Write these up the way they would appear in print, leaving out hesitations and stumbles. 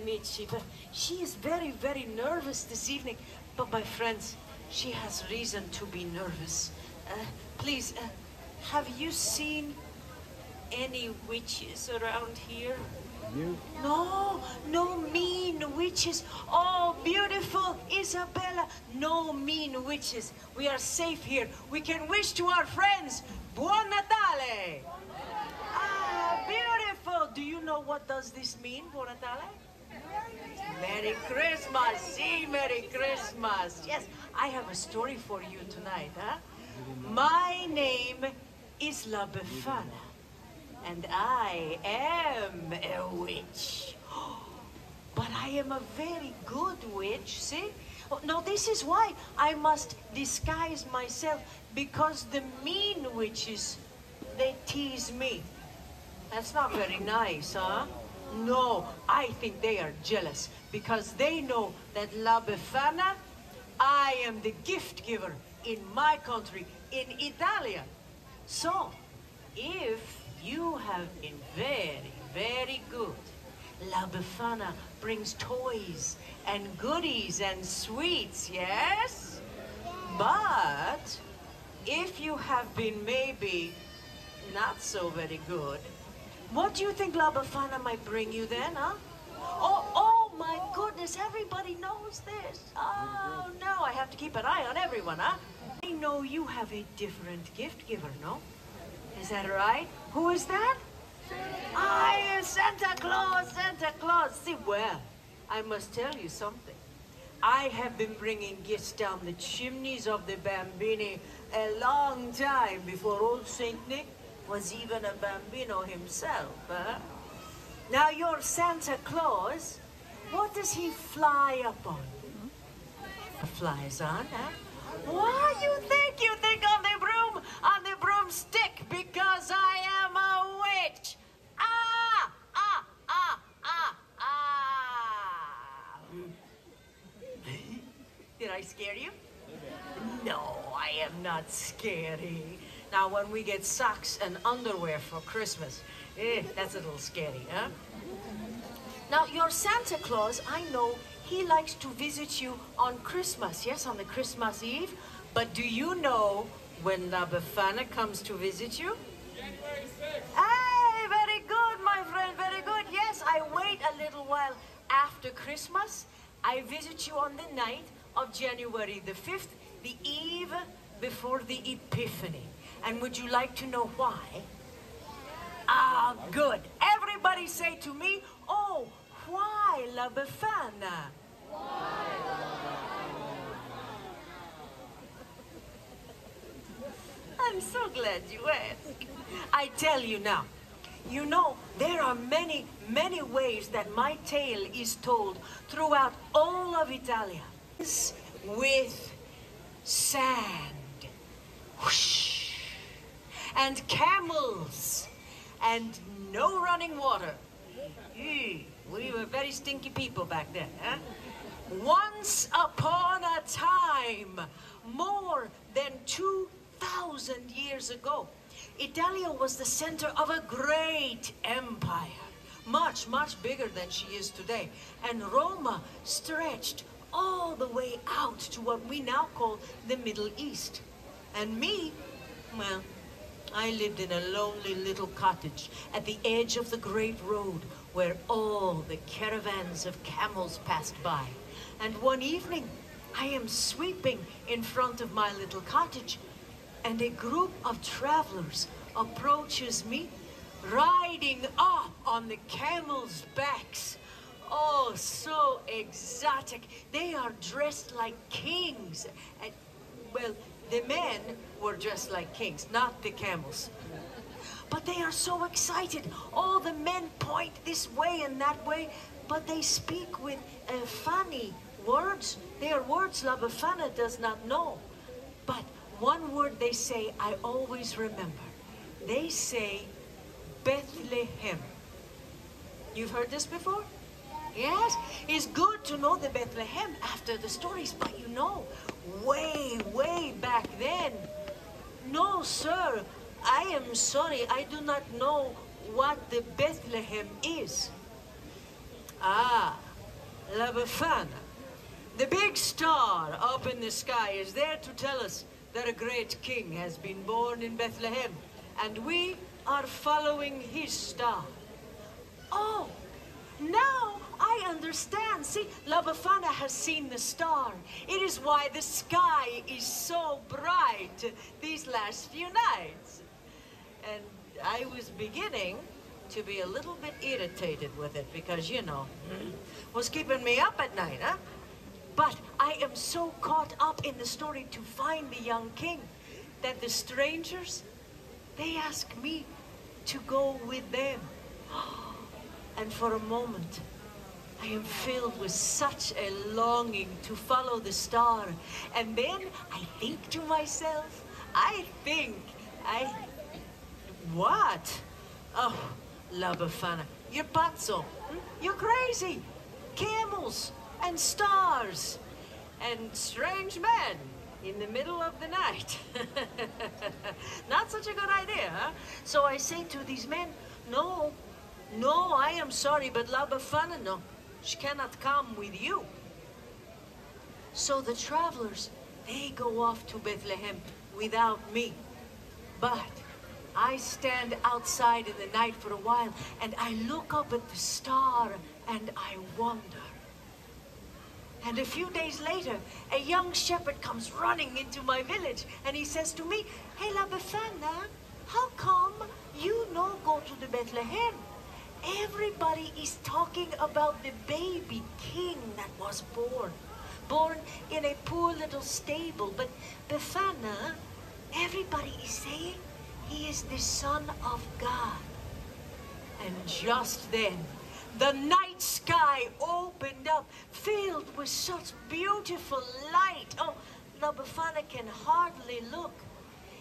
Amici, but she is very, very nervous this evening. But my friends, she has reason to be nervous. Please, have you seen any witches around here? You? No, no mean witches. Oh, beautiful Isabella, no mean witches. We are safe here. We can wish to our friends, Buon Natale! Ah, beautiful! Do you know what does this mean, Buon Natale? Merry Christmas! See, Merry Christmas! Yes, I have a story for you tonight, huh? My name is La Befana, and I am a witch. But I am a very good witch, see? Oh, no, this is why I must disguise myself, because the mean witches, they tease me. That's not very nice, huh? No, I think they are jealous, because they know that La Befana, I am the gift giver in my country, in Italia. So, if you have been very, very good, La Befana brings toys and goodies and sweets, yes? But if you have been maybe not so very good, what do you think La Befana might bring you then, huh? Oh, my goodness, everybody knows this. Oh, no, I have to keep an eye on everyone, huh? I know you have a different gift giver, no? Is that right? Who is that? I, Santa Claus, Santa Claus. See, well, I must tell you something. I have been bringing gifts down the chimneys of the Bambini a long time before old Saint Nick was even a Bambino himself. Huh? Now, your Santa Claus, what does he fly up on? Flies on, huh? Why you think on the broomstick, because I am a witch. Ah, ah, ah, ah, ah. Did I scare you? No, I am not scary. Now, when we get socks and underwear for Christmas, that's a little scary, huh? Now, your Santa Claus, I know he likes to visit you on Christmas, yes, on the Christmas Eve. But do you know when La Befana comes to visit you? January 6th. Hey, very good, my friend, very good. Yes, I wait a little while after Christmas. I visit you on the night of January the 5th, the eve before the Epiphany. And would you like to know why? Ah, good. Everybody say to me, oh, why La Befana? Why La Befana? I'm so glad you asked. I tell you now, you know, there are many, many ways that my tale is told throughout all of Italia. With sand, whoosh, and camels, and no running water. We were very stinky people back then, huh? Once upon a time, more than 2,000 years ago, Italia was the center of a great empire, much, much bigger than she is today. And Roma stretched all the way out to what we now call the Middle East. And me, well, I lived in a lonely little cottage at the edge of the great road where all the caravans of camels passed by. And one evening, I am sweeping in front of my little cottage, and a group of travelers approaches me, riding up on the camels' backs. Oh, so exotic. They are dressed like kings. And, well, the men were dressed like kings, not the camels. But they are so excited. All the men point this way and that way, but they speak with funny words. They are words La Befana does not know. But one word they say, I always remember. They say, Bethlehem. You've heard this before? Yes? It's good to know the Bethlehem after the stories, but you know, way, way back then. No, sir, I am sorry. I do not know what the Bethlehem is. Ah, La Befana, the big star up in the sky, is there to tell us that a great king has been born in Bethlehem, and we are following his star. Oh, now I understand. See, La Befana has seen the star. It is why the sky is so bright these last few nights. And I was beginning to be a little bit irritated with it because, you know, was keeping me up at night, huh? But I am so caught up in the story to find the young king that the strangers, they ask me to go with them. And for a moment, I am filled with such a longing to follow the star. And then I think to myself, what? Oh, La Befana, you're pazzo, you're crazy. Camels and stars and strange men in the middle of the night. Not such a good idea, huh? So I say to these men, no, I am sorry, but La Befana, no, she cannot come with you. So the travelers, they go off to Bethlehem without me. But I stand outside in the night for a while, and I look up at the star, and I wonder. And a few days later, a young shepherd comes running into my village, and he says to me, "Hey, La Befana, how come you no go to the Bethlehem? Everybody is talking about the baby king that was born in a poor little stable. But Befana, everybody is saying he is the Son of God." And just then, the night sky opened up, filled with such beautiful light. Oh, La Befana can hardly look.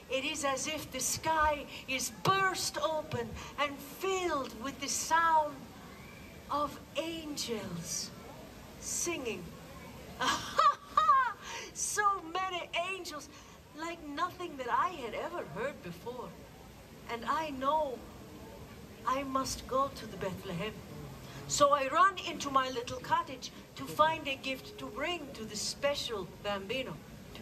It is as if the sky is burst open and filled with the sound of angels singing. So many angels, like nothing that I had ever heard before. And I know I must go to the Bethlehem. So I run into my little cottage to find a gift to bring to the special Bambino.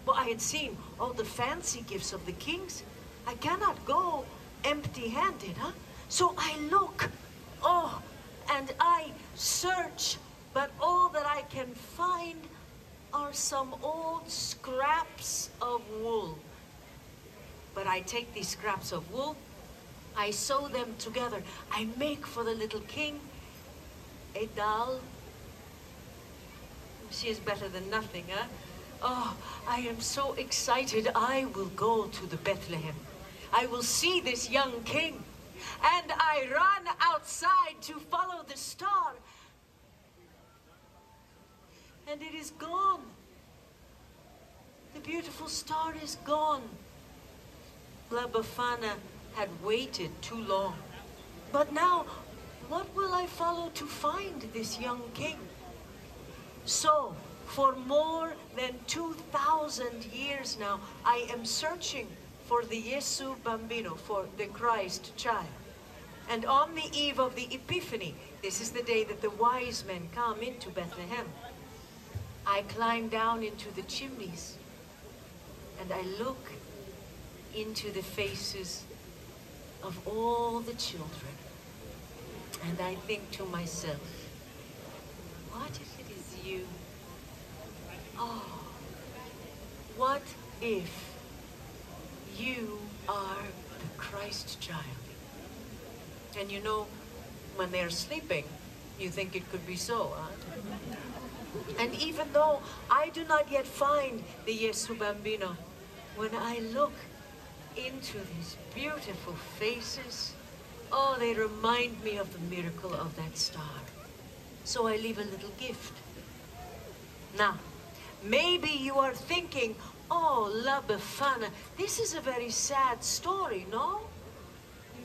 Well, I had seen all the fancy gifts of the kings. I cannot go empty-handed, huh? So I look, oh, and I search, but all that I can find are some old scraps of wool. But I take these scraps of wool, I sew them together, I make for the little king a doll. She is better than nothing, huh? Oh, I am so excited. I will go to the Bethlehem. I will see this young king. And I run outside to follow the star. And it is gone. The beautiful star is gone. La Befana had waited too long. But now, what will I follow to find this young king? So, for more than 2,000 years now, I am searching for the Yesu Bambino, for the Christ child. And on the eve of the Epiphany, this is the day that the wise men come into Bethlehem, I climb down into the chimneys and I look into the faces of all the children. And I think to myself, what if it is you? Oh, what if you are the Christ child? And you know, when they're sleeping, you think it could be so, huh? And even though I do not yet find the Yesu Bambino, when I look into these beautiful faces, oh, they remind me of the miracle of that star. So I leave a little gift. Now, maybe you are thinking, oh, La Befana, this is a very sad story, no?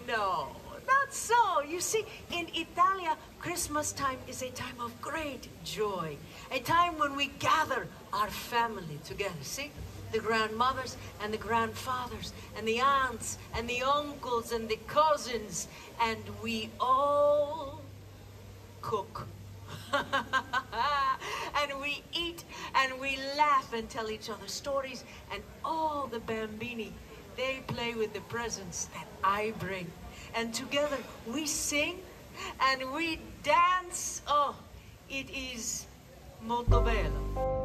No, not so. You see, in Italia, Christmas time is a time of great joy, a time when we gather our family together, see? The grandmothers and the grandfathers and the aunts and the uncles and the cousins, and we all cook. and we eat and we laugh and tell each other stories. And all the bambini, they play with the presents that I bring. And together we sing and we dance. Oh, it is molto bello.